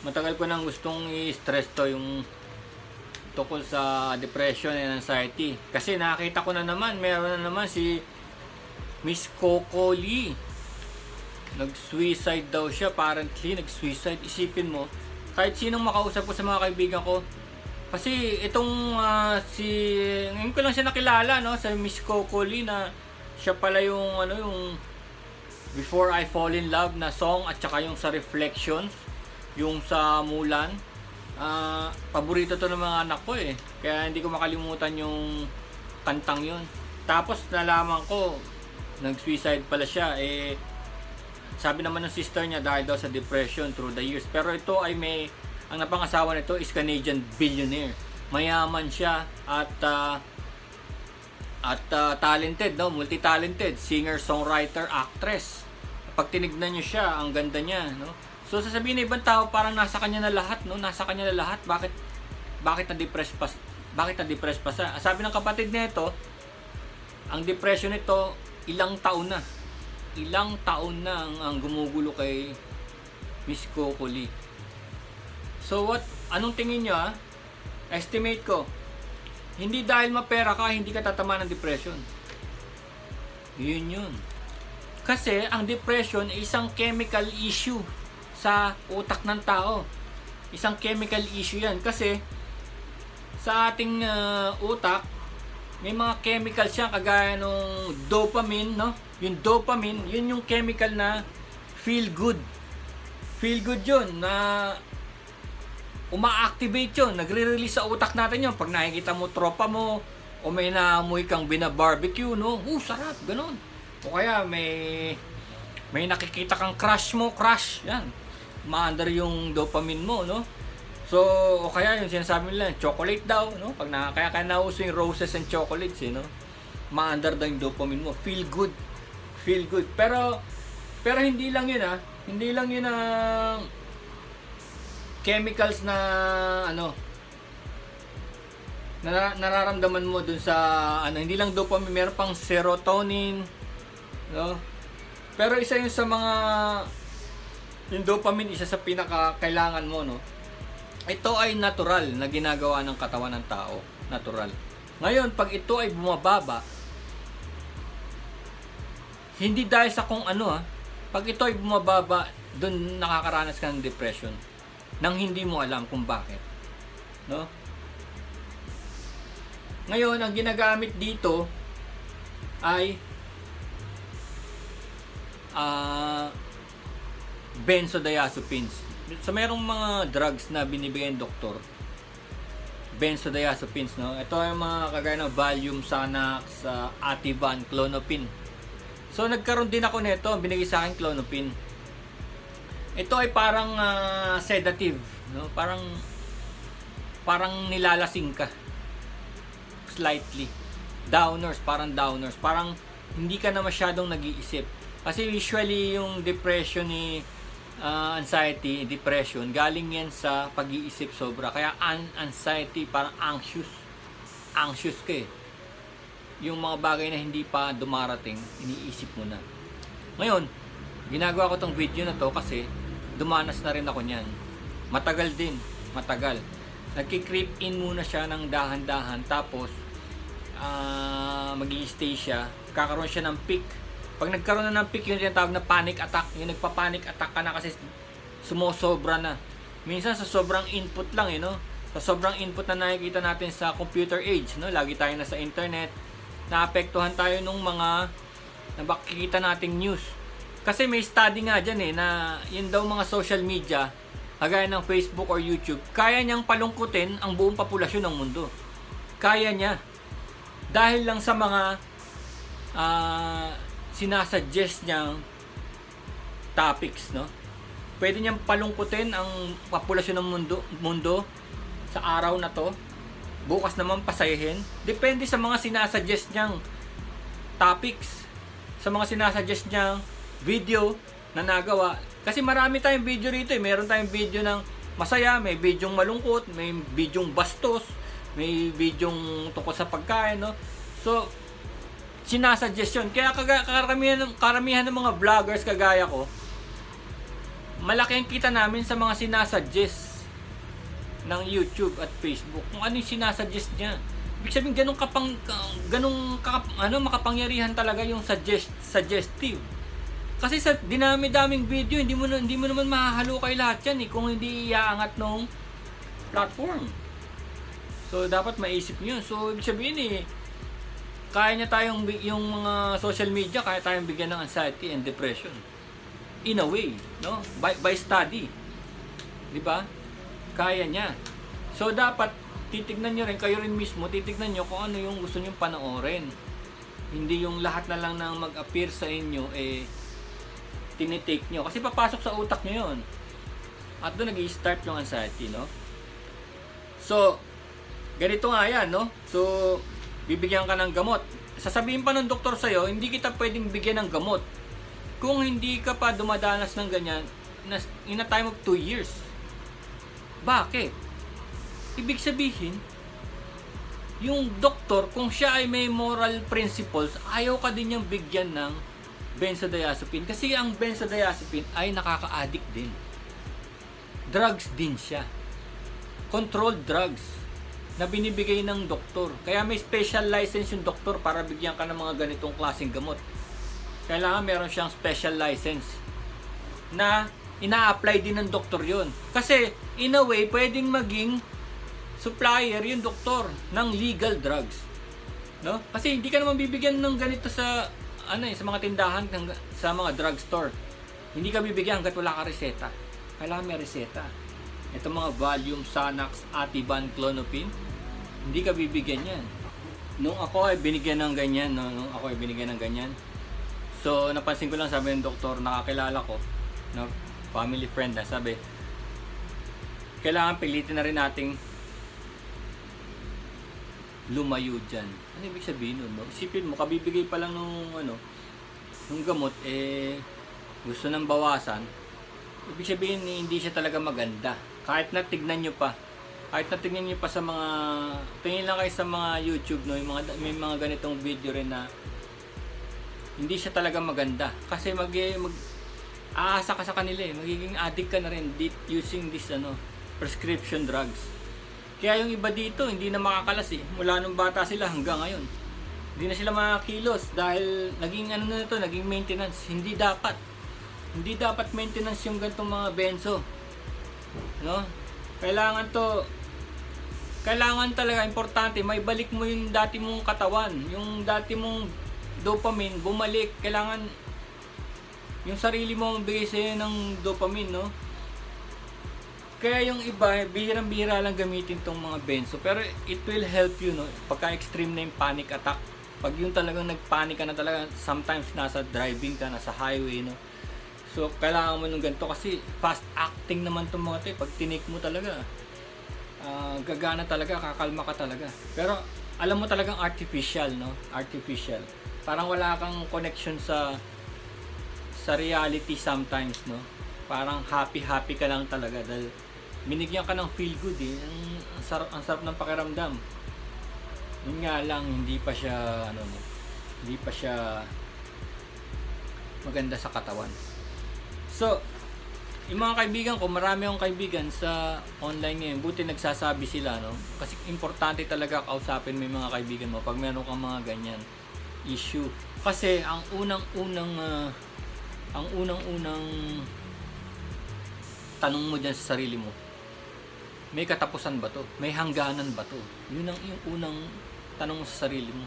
Matagal ko nang gustong i-stress to, yung tungkol sa depression and anxiety. Kasi nakita ko na naman, meron na naman si Miss Coco Lee. Nag-suicide daw siya, apparently nag-suicide. Isipin mo, kahit sinong makausap ko sa mga kaibigan ko, kasi itong ngayon ko lang siya nakilala, no, sa Miss Coco Lee, na siya pala yung yung Before I Fall in Love na song, at saka yung sa Reflection, yung sa Mulan. Paborito to ng mga anak ko eh, kaya hindi ko makalimutan yung kantang yun. Tapos nalaman ko nag-suicide pala siya. Eh, sabi naman ng sister niya dahil daw sa depression through the years. Pero ito ay may, ang napangasawa nito is Canadian billionaire. Mayaman siya at talented, no? Multi-talented, singer, songwriter, actress. Pag tinignan niyo siya, ang ganda niya, no? So sasabihin ng ibang tao, parang nasa kanya na lahat, no? Nasa kanya na lahat. Bakit na-depress pa? Bakit na-depress pa siya? Sabi ng kapatid nito, ang depression nito ilang taon na. Ilang taon na ang gumugulo kay Miss Coco Lee. So what, anong tingin niyo? Estimate ko, hindi dahil mapera ka hindi ka tatamaan ng depression. Yun yun. Kasi ang depression ay isang chemical issue sa utak ng tao. Isang chemical issue yan, kasi sa ating utak may mga chemical siya, kagaya nung dopamine, no? Yung dopamine, yun yung chemical na feel good. Feel good yun, na uma-activate yun, nagre-release sa utak natin yun. Pag nakikita mo tropa mo, o may naamoy kang bina-barbecue, no? Sarap, ganun. O kaya may nakikita kang crush mo, crush, yan. Maandar yung dopamine mo, no? So, o kaya yung sinasabi nila, chocolate daw, no? Pag kaya nauso yung roses and chocolates, eh, no? Maandar daw yung dopamine mo. Feel good. Feel good. Pero hindi lang yun, ha? Hindi lang yun ang chemicals na, nararamdaman mo dun sa, hindi lang dopamine, meron pang serotonin, no? Pero isa yun sa mga, yung dopamine, isa sa pinakakailangan mo, no? Ito ay natural na ginagawa ng katawan ng tao. Natural. Ngayon, pag ito ay bumababa, hindi dahil sa kung ano, ha? Pag ito ay bumababa, doon nakakaranas ka ng depression nang hindi mo alam kung bakit. No? Ngayon, ang ginagamit dito ay benzodiazepines. So merong mga drugs na binibigay ng doktor, benzodiazepines, no? Ito ay mga kagaya ng Valium, Xanax, Ativan, Clonopin. So nagkaroon din ako nito, binigay sa akin Clonopin. Ito ay parang sedative, no? Parang nilalasing ka. Slightly downers, parang hindi ka na masyadong nag-iisip. Kasi usually yung depression ni anxiety, depression, galing yan sa pag-iisip sobra. Kaya anxiety, parang anxious ka eh. Yung mga bagay na hindi pa dumarating, iniisip mo na. Ngayon, ginagawa ko tong video na to kasi dumanas na rin ako niyan. Matagal din, matagal. Nagki-creep in muna siya ng dahan-dahan, tapos magiging stay siya, kakaroon siya ng peak. Pag nagkaroon na ng peak, yun yung tawag na panic attack. Yung nagpa-panic attack ka na kasi sumosobra na. Minsan sa sobrang input lang, eh, no? Sa sobrang input na nakikita natin sa computer age, no? Lagi tayo na sa internet. Naapektuhan tayo nung mga nakikita nating news. Kasi may study nga dyan, eh, na yun daw mga social media, kagaya ng Facebook or YouTube, kaya niyang palungkutin ang buong populasyon ng mundo. Kaya niya. Dahil lang sa mga sinasuggest niyang topics, no? Pwede niyang palungkutin ang populasyon ng mundo sa araw na to, bukas naman pasayahin, depende sa mga sinasuggest niyang topics, sa mga sinasuggest niyang video na nagawa. Kasi marami tayong video rito, eh. Meron tayong video ng masaya, may videong malungkot, may videong bastos, may videong tungkol sa pagkain, no? So sinasuggest yun. Kaya karamihan ng mga vloggers kagaya ko, malaki ang kita namin sa mga sinasuggest ng YouTube at Facebook. Kung ano yung sinasuggest niya. Ibig sabihin, makapangyarihan talaga yung suggestive. Kasi sa dinami-daming video, hindi mo naman mahahalukay lahat yan eh, kung hindi iaangat ng platform. So, dapat maisip nyo. So, ibig sabihin eh, kaya niya tayong, yung mga social media, kaya tayong bigyan ng anxiety and depression. In a way, no? By study. Diba? Kaya niya. So, dapat, titignan nyo rin, kayo rin mismo, titignan nyo kung ano yung gusto nyong panoorin. Hindi yung lahat na lang nang mag-appear sa inyo, eh, tinitake nyo. Kasi papasok sa utak nyo yun. At doon nag-i-start yung anxiety, no? So, ganito nga yan, no? So, bibigyan ka ng gamot. Sasabihin pa ng doktor sa'yo, hindi kita pwedeng bigyan ng gamot. Kung hindi ka pa dumadanas ng ganyan, in a time of 2 years. Bakit? Ibig sabihin, yung doktor, kung siya ay may moral principles, ayaw ka din niyang bigyan ng benzodiazepine kasi ang benzodiazepine ay nakaka-addict din. Drugs din siya. Controlled drugs na binibigay ng doktor. Kaya may special license yung doktor para bigyan ka ng mga ganitong klaseng gamot. Kailangan meron siyang special license na ina-apply din ng doktor yun. Kasi in a way, pwedeng maging supplier yung doktor ng legal drugs. No? Kasi hindi ka naman bibigyan ng ganito sa sa mga tindahan, sa mga drugstore. Hindi ka bibigyan hanggat wala ka reseta. Kailangan may reseta. Itong mga Valium, Xanax, Ativan, Clonopin, hindi ka bibigyan yan. Nung ako ay binigyan ng ganyan, so napansin ko lang, sabi ng doktor, nakakilala ko, no? Family friend na, sabi, kailangan pilitin na rin nating lumayo dyan. Ano ibig sabihin nun? Isipin mo, kabibigay pa lang nung gamot, eh, gusto nang bawasan. Ibig sabihin, hindi siya talaga maganda. Kahit na tignan nyo pa. Kahit na tignan nyo pa sa mga, tingin lang kayo sa mga YouTube, no? May mga ganitong video rin na hindi siya talaga maganda. Kasi aasa ka sa kanila eh. Magiging addict ka na rin using this, prescription drugs. Kaya yung iba dito, hindi na makakalas eh. Mula nung bata sila hanggang ngayon. Hindi na sila makakilos dahil naging maintenance. Hindi dapat. Hindi dapat maintenance yung ganitong mga benzo. No? Kailangan talaga, importante, may balik mo yung dati mong katawan. Yung dati mong dopamine, bumalik. Kailangan yung sarili mo ang bigay sa'yo ng dopamine, no? Kaya yung iba, bihirang-bihira lang gamitin tong mga benzo. Pero it will help you, no? Pagka-extreme na yung panic attack. Pag yung talagang nag-panic ka na talaga, sometimes nasa driving ka, nasa highway, no? So, kailangan mo nung ganito kasi fast-acting naman tong mga ito. Pag tinake mo talaga, gagana talaga, kakalma ka talaga. Pero, alam mo talagang artificial, no? Artificial. Parang wala kang connection sa reality sometimes, no? Parang happy-happy ka lang talaga dahil binigyan ka ng feel good eh. Ang sarap ng pakiramdam. Yun nga lang, hindi pa siya maganda sa katawan. So, yung mga kaibigan ko, marami akong kaibigan sa online ngayon. Buti nagsasabi sila, no? Kasi importante talaga kausapin mo yung mga kaibigan mo pag meron kang mga ganyan issue. Kasi ang unang-unang tanong mo dyan sa sarili mo, may katapusan ba to? May hangganan ba to? Yun ang yung unang tanong mo sa sarili mo.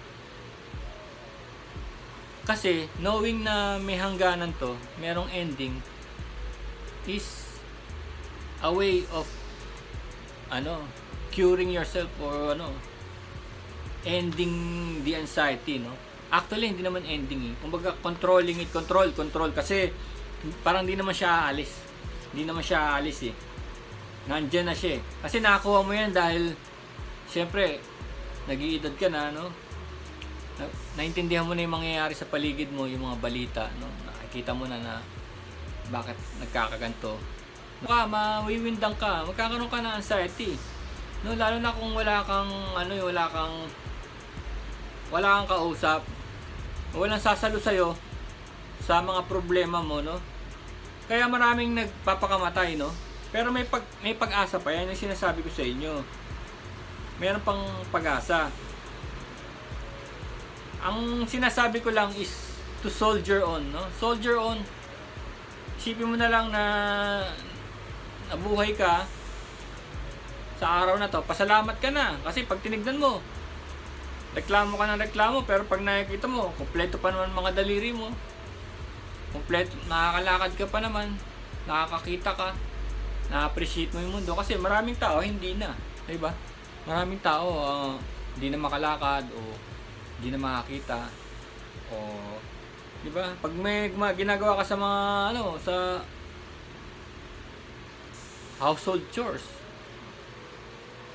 Kasi knowing na may hangganan to, merong ending, is a way of curing yourself or ending the anxiety, no? Actually hindi naman ending eh. Kumbaga controlling it, control kasi parang hindi naman siya aalis eh. Nandiyan na siya eh. Kasi nakakuha mo yan dahil syempre nag-iedad ka na, no? Naintindihan mo na yung mangyayari sa paligid mo, yung mga balita, no? Nakikita mo na bakit nagkakaganto. Mawiwindang ka, magkakaroon ka ng anxiety, no? Lalo na kung wala kang kausap, walang sasalo sa'yo sa mga problema mo, no? Kaya maraming nagpapakamatay, no? Pero may pag-asa pa yan, yung sinasabi ko sa inyo. Meron pang pag-asa. Ang sinasabi ko lang is to soldier on, no? Soldier on. Isipin mo na lang na nabuhay ka sa araw na to. Pasalamat ka na kasi pag tinignan mo, reklamo ka ng reklamo, pero pag nakikita mo, kompleto pa naman mga daliri mo. Kompleto, nakakalakad ka pa naman, nakakakita ka. Na-appreciate mo yung mundo kasi maraming tao hindi na, 'di ba? Maraming tao hindi na makalakad o hindi na makakita o 'di ba? Pag may ginagawa ka sa mga sa household chores,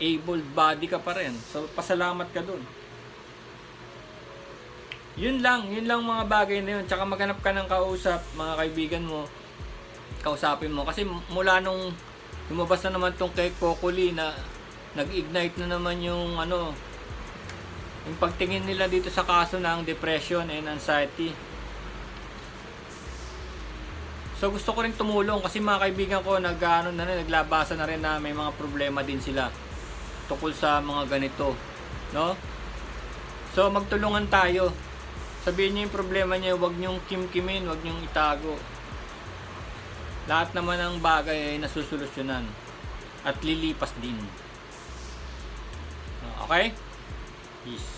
able body ka pa rin. So pasalamat ka dun. Yun lang mga bagay na yun. Tsaka maghanap ka ng kausap, mga kaibigan mo. Kausapin mo kasi mula nung lumabas na naman tong kay Coco Lee na nag-ignite na naman yung yung pagtingin nila dito sa kaso ng depression and anxiety. So gusto ko rin tumulong kasi mga kaibigan ko naglabasa na rin na may mga problema din sila tukol sa mga ganito, no? So magtulungan tayo. Sabihin niyo yung problema niyo, huwag niyo kimkimin, huwag niyo itago. Lahat naman ng bagay ay nasusolusyonan at lilipas din. Okay? Peace.